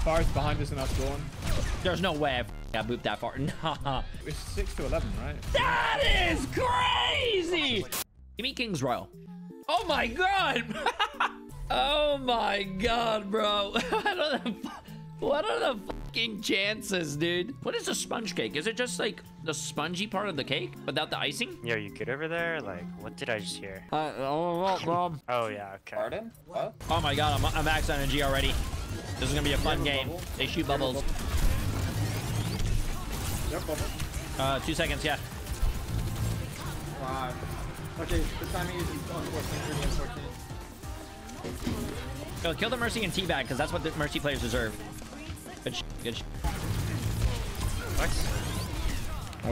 Far is behind us and us going. There's no way I booped that far. Nah. It's 6 to 11, right? That is crazy! Give me King's Royal. Oh my god! Oh my god, bro. What are the fucking chances, dude? What is a sponge cake? Is it just like the spongy part of the cake without the icing? Yo, you good over there? Like, what did I just hear? Oh, yeah, okay. Pardon? What? Oh my god, I'm max energy already. This is gonna be a fun game. Bubble? They shoot bubbles. Bubble. 2 seconds, yeah. Wow. Okay, the timing is on 14. Yo, kill the Mercy and Teabag, because that's what the Mercy players deserve. Good sh**, good sh**. What?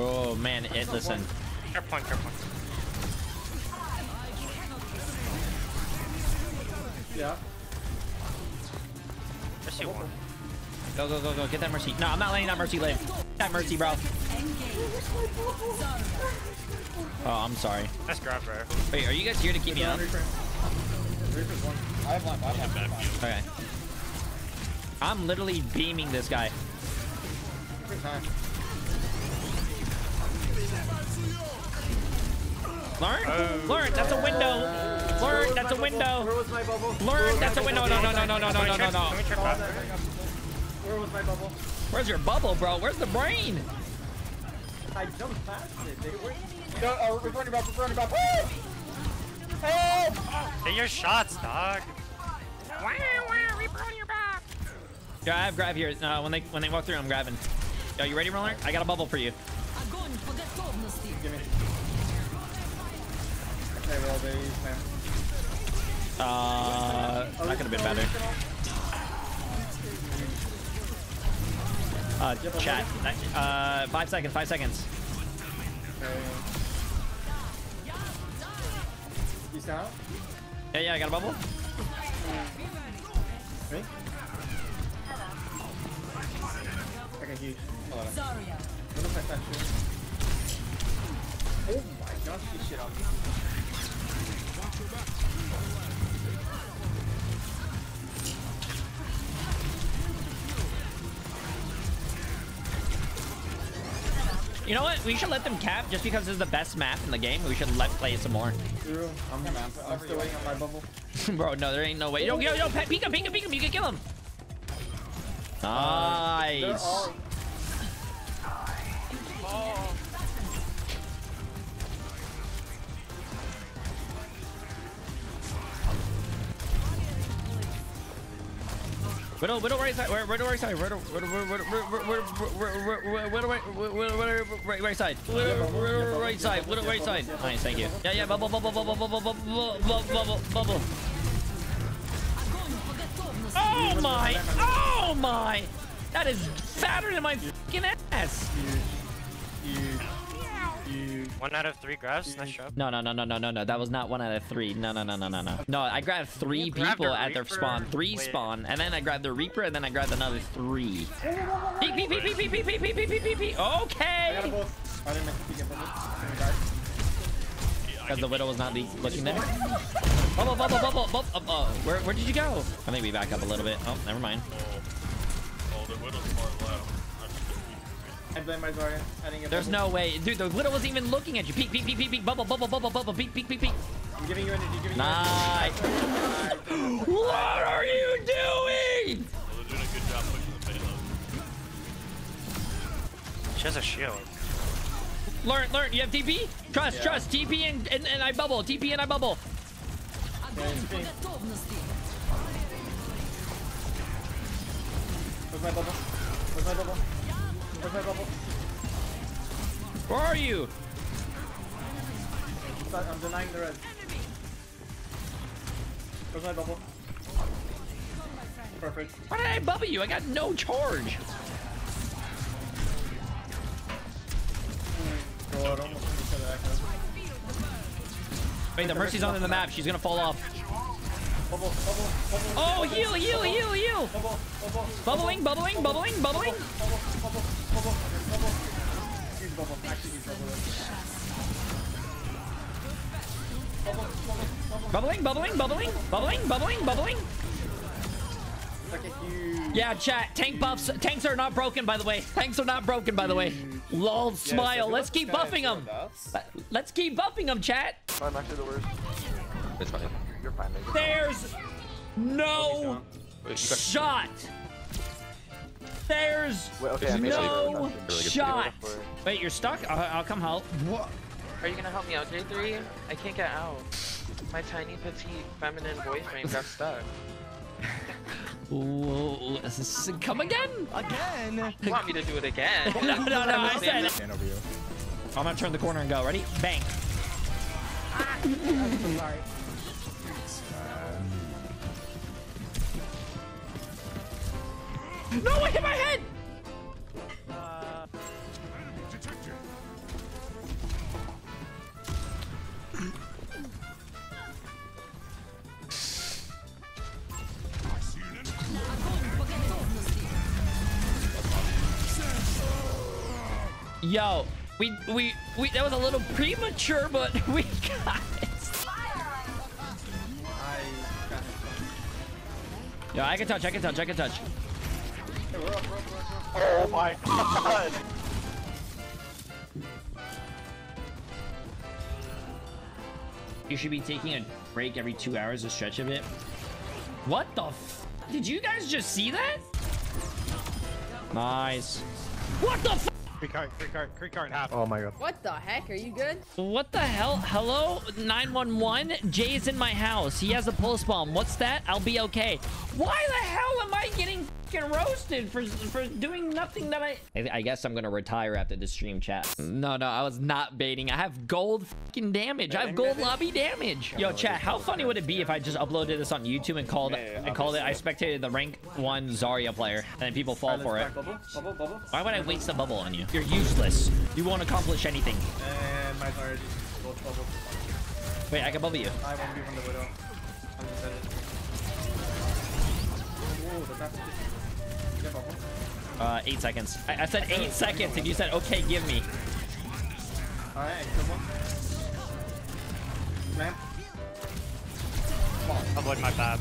Oh, man, it, listen. Careful, careful. Yeah. Mercy one. Go, go, go, go, get that Mercy. No, I'm not letting that Mercy live. That Mercy, bro. Oh, I'm sorry. That's grab, bro. Wait, are you guys here to keep me up? I have one. I have one. Okay. I'm literally beaming this guy. Learn? Learn, that's a window. Learn, that's a window. Where was my bubble? Learn, that's a window. No. Where was my bubble? Where's your bubble, bro? Where's the brain? I jumped past it, dude. We're running back, Woo! Take your shots, dog. Wow, Reaper on your back. Yeah, I have grab here. When they walk through, I'm grabbing. Yo, you ready, Roller? I got a bubble for you. Give me. Okay, roll, baby. That could have been better. Chat. 5 seconds. 5 seconds. Okay. Out. Yeah, I got a bubble. Ready? Okay, huge. Oh my gosh, this shit up. You know what? We should let them cap just because this is the best map in the game. We should let play some more. I'm still waiting on my bubble. Bro, no, there ain't no way. Yo, peek him, You can kill him. Nice. Widow right side, Widow right side. Nice, thank you. Yeah, bubble. Oh my. That is fatter than my fucking ass. 1 out of 3 grabs? Nice job. No. That was not 1 out of 3. No. No, I grabbed 3 people at their spawn. 3 spawn, and then I grabbed the Reaper, and then I grabbed another 3. Okay. Because the Widow was not looking there. Bubble. Where did you go? I think we back up a little bit. Oh, never mind. Oh, the Widow's far left. I blame my Zarya. There's no way. Dude, the Widow wasn't even looking at you. Peek. Bubble. Peek. I'm giving you energy. Nice. What are you doing? Well, they're doing a good job pushing the payload. She has a shield. Learn. You have TP? Trust. TP and I bubble. Where's my bubble? Where are you? I'm denying the red. Where's my bubble? Perfect. Why did I bubble you? I got no charge. God, almost wait, the Mercy's on the map. She's gonna fall off. Bubble. Oh, heal. Bubbling. Bubble. Use bubble. Actually, use bubble. Bubbling. Bubbling. Like a huge. Yeah, chat. Tanks are not broken, by the way. Tanks are not broken, by the way. Lol, smile. Let's keep buffing them. Let's keep buffing them, chat. I'm actually the worst. It's fine. You're fine. There's no shot. There's no shot. Wait, you're stuck? I'll come help. What? Are you gonna help me out, J3? I can't get out. My tiny, petite, feminine boyfriend got stuck. Whoa, come again? Again? You want me to do it again? No, I said it. I'm gonna turn the corner and go. Ready? Bang. Ah, I'm sorry. No, I hit my head! Yo, we that was a little premature, but we got it. Yo, I can touch. Oh my god! You should be taking a break every 2 hours to stretch a bit. What the f? Did you guys just see that? Nice. What the f? Creek card half. Oh my god. What the heck? Are you good? What the hell? Hello? 911? Jay's in my house. He has a pulse bomb. What's that? I'll be okay. Why the hell am I getting f***ing roasted for doing nothing that I guess I'm gonna retire after the stream, chat. No, I was not baiting. I have gold f***ing damage. I have gold lobby damage. Yo, chat, how funny would it be if I just uploaded this on YouTube and called it I spectated the rank 1 Zarya player and people fall for it? Bubble. Why would I waste the bubble on you? You're useless. You won't accomplish anything. And my card is gold bubble. Wait, I can bubble you. I won't be from the widow. I'm just headed. Uh, 8 seconds. I said 8 seconds and you said okay, give me. Alright, man. Avoid my bad.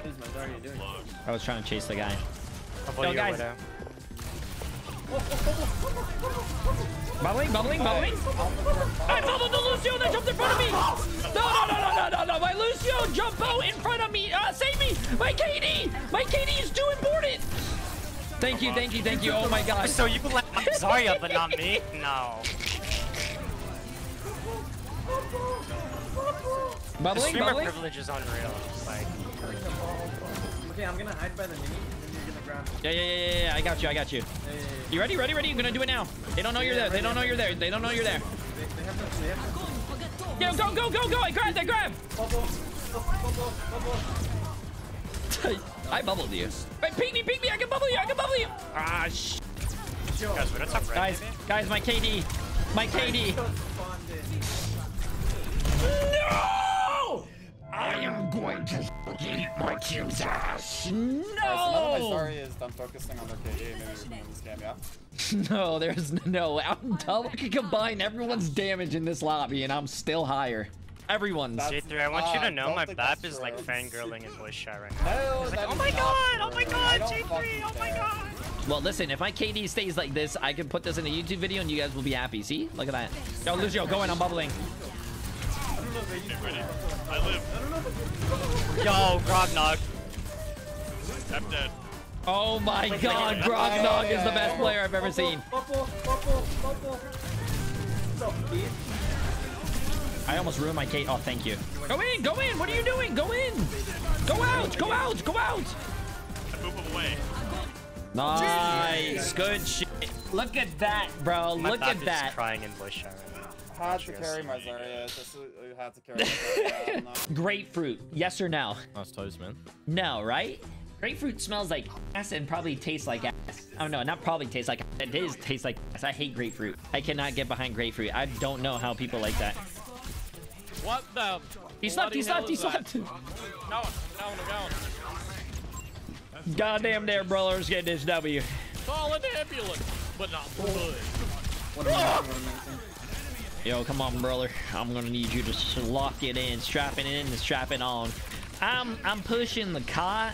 What is my Zarya doing? I was trying to chase the guy. Yo, guys. Bubbling. I bubbled the Lucio that jumped in front of me. No, my Lucio jumped out in front of me. Save me. My KD is too important. Thank you. Oh my gosh. So you can let Zarya, but not me? No. Bubbling. Privilege is unreal. Like, okay, I'm gonna hide by the mini. Yeah, I got you. Yeah. You ready? I'm gonna do it now. They don't know you're there. Yo, go! I grabbed! Bubble. I bubbled you. Wait, peek me! I can bubble you! Ah, sh**. Guys, my KD. No! I am going to eat my team's ass. No! Right, so sorry is I'm focusing on their KD. Maybe this game, yeah? No, there's no. I'm double. I can combine everyone's damage in this lobby, and I'm still higher. Everyone's. J3, I want you to know my BAP is like fangirling in voice chat right now. No, like, oh my god, J3, oh my god. Well, listen, if my KD stays like this, I can put this in a YouTube video, and you guys will be happy. See? Look at that. Yo, Lucio, go in. I'm bubbling. I live. Yo, Grognog. I'm dead. Oh my god, Grognog is the best player I've ever seen. I almost ruined my Kate. Oh, thank you. Go in. What are you doing? Go in. Go out. I move him away. Nice. Good shit. Look at that, bro. Look at that. Crying in bush right now. Had to carry my Zarya. Grapefruit, yes or no? Nice toast, man. No, right? Grapefruit smells like ass and probably tastes like ass. Oh no, not probably tastes like ass. It is taste like ass. I hate grapefruit. I cannot get behind grapefruit. I don't know how people like that. What the? He slept. No. Goddamn there, brother. Let's get this W. Call an ambulance, but not for good. What are you doing? Yo, come on, brother. I'm gonna need you to lock it in, strap it on. I'm pushing the cot.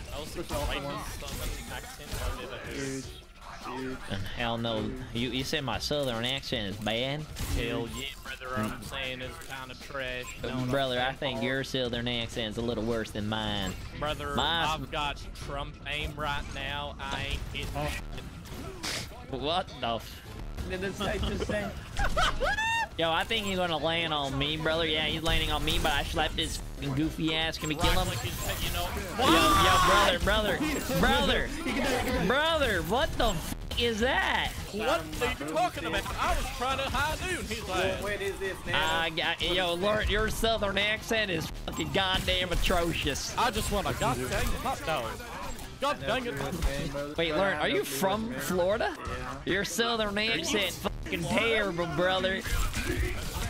Hell no. You say my southern accent is bad? Hell yeah, brother. I'm saying it's kind of trash. Brother, I think your southern accent's a little worse than mine. Brother, I've got Trump aim right now. I ain't getting it. What the f... Did this guy just say? Yo, I think he's gonna land on me, brother. Yeah, he's landing on me, but I slapped his f***ing goofy ass. Can we kill him? Yo, brother, what the f*** is that? What are you talking about? I was trying to high noon. He's like, what is this now? Yo, Lord, your southern accent is fucking goddamn atrocious. I just want a goddamn hot dog. God dang it. Wait, Lauren, are you from Florida? Yeah. Your southern accent fucking terrible, brother.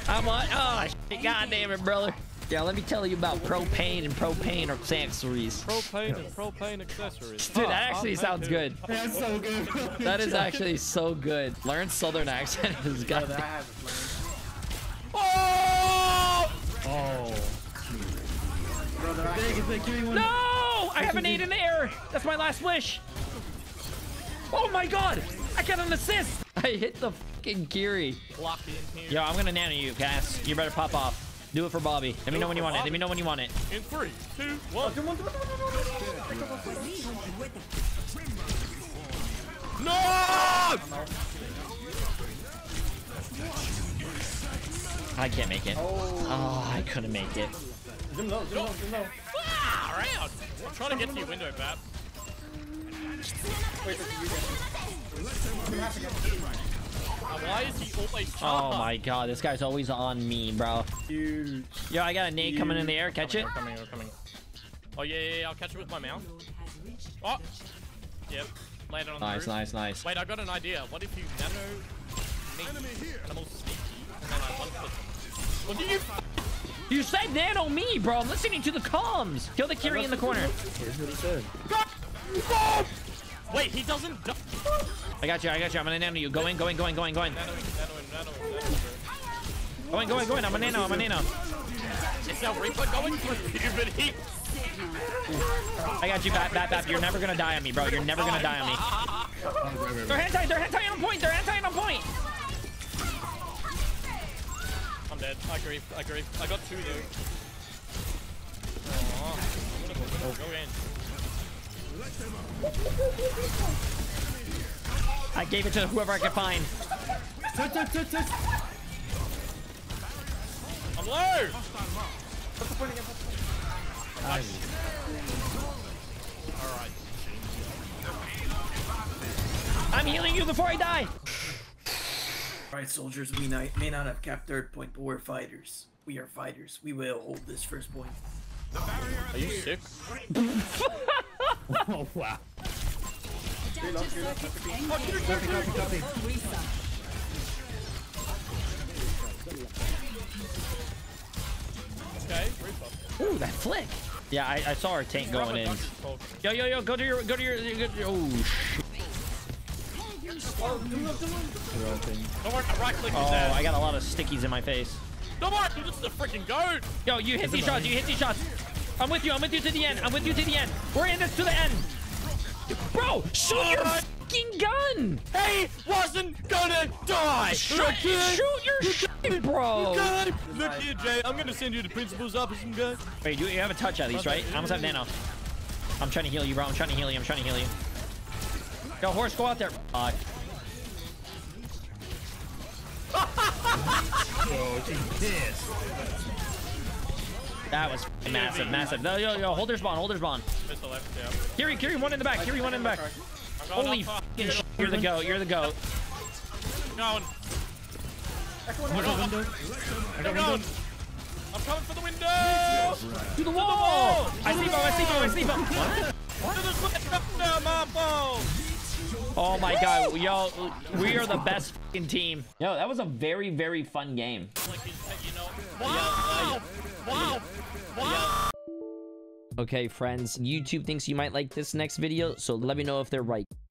I'm on. Oh, shit, God damn it, brother. Yeah, let me tell you about propane and propane accessories. Propane and propane accessories. Dude, that actually sounds good. That's so good. That is actually so good. Lauren's southern accent is goddamn. Oh! Oh. Brother, no! I have an 8 in the air. That's my last wish. Oh my god! I got an assist! I hit the fucking Geary. Yo, I'm gonna nano you, Cass. You better pop off. Do it for Bobby. Let me know when you want it. Let me know when you want it. In 3, 2, 1. No! I can't make it. Oh, I couldn't make it. Zoom low, zoom low, zoom low. Around. I'm trying to get to your window, Bab. Why is he always charged? Oh my god, this guy's always on me, bro. Yo, I got a nade coming in the air. Catch it. We're coming. Oh yeah, I'll catch it with my mouth. Oh, yep. Landed on the roof. Nice. Wait, I got an idea. What if you nano me and I'll sneak you and then I one-clip them? Well, do you? You said nano me, bro. I'm listening to the comms. Kill the Kiri in the corner. Here's what he said. Oh! Wait, he doesn't die. I got you. I'm gonna nano you. Go in. Go in. I'm a nano. It's now Reaper going through puberty. I got you, Bap. You're never gonna die on me, bro. You're never gonna die on me. They're hand tight on point. Dead. I grieve. I got 2 though. Oh, go in. I gave it to whoever I could find. I'm low! What's the point again? Alright. I'm healing you before I die! Alright soldiers, we may not have capped third point, but we're fighters. We are fighters. We will hold this first point. Are you sick? Oh wow. Okay, ooh, that flick! Yeah, I saw our tank going in. Yo, go to your oh shit. Oh, I got a lot of stickies in my face. Don't worry, this is a freaking goat. Yo, you hit these shots. I'm with you to the end. We're in this to the end. Bro, shoot your fucking gun. He wasn't gonna die. Shoot your shit, bro. Look here, Jay. I'm gonna send you to principal's office and go. Wait, you have a touch at least, right? I almost have nano. I'm trying to heal you, bro. I'm trying to heal you. Yo, horse, go out there. That was massive. No, yo, hold her spawn. Kiri, one in the back. Holy fucking shit. You're the goat. I'm coming for the window. To the wall. I see Bo. What? Oh my god, yo, we are the best f***ing team. Yo, that was a very, very fun game. Wow! Okay, friends, YouTube thinks you might like this next video, so let me know if they're right.